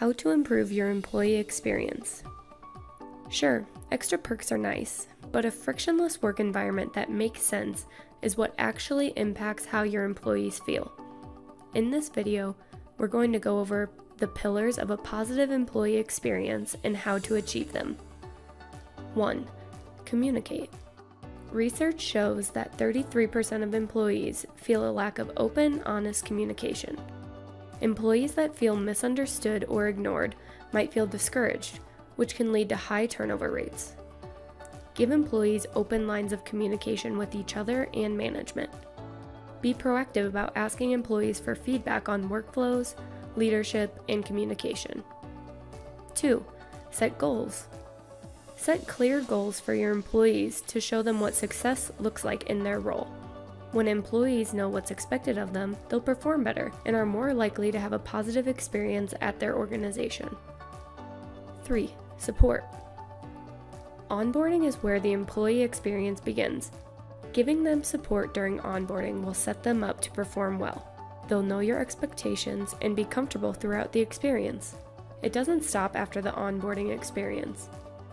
How to improve your employee experience. Sure, extra perks are nice, but a frictionless work environment that makes sense is what actually impacts how your employees feel. In this video, we're going to go over the pillars of a positive employee experience and how to achieve them. 1. Communicate. Research shows that 33% of employees feel a lack of open, honest communication. Employees that feel misunderstood or ignored might feel discouraged, which can lead to high turnover rates. Give employees open lines of communication with each other and management. Be proactive about asking employees for feedback on workflows, leadership, and communication. 2. Set goals. Set clear goals for your employees to show them what success looks like in their role. When employees know what's expected of them, they'll perform better and are more likely to have a positive experience at their organization. 3. Support. Onboarding is where the employee experience begins. Giving them support during onboarding will set them up to perform well. They'll know your expectations and be comfortable throughout the experience. It doesn't stop after the onboarding experience.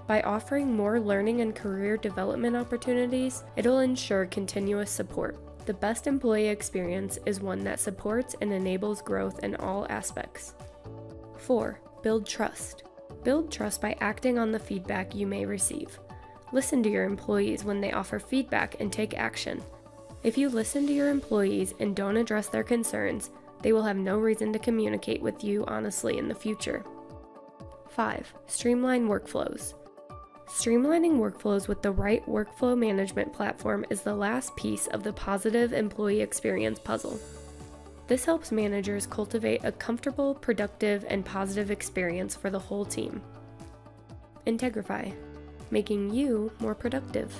By offering more learning and career development opportunities, it'll ensure continuous support. The best employee experience is one that supports and enables growth in all aspects. 4. Build trust. Build trust by acting on the feedback you may receive. Listen to your employees when they offer feedback and take action. If you listen to your employees and don't address their concerns, they will have no reason to communicate with you honestly in the future. 5. Streamline workflows. Streamlining workflows with the right workflow management platform is the last piece of the positive employee experience puzzle. This helps managers cultivate a comfortable, productive, and positive experience for the whole team. Integrify, making you more productive.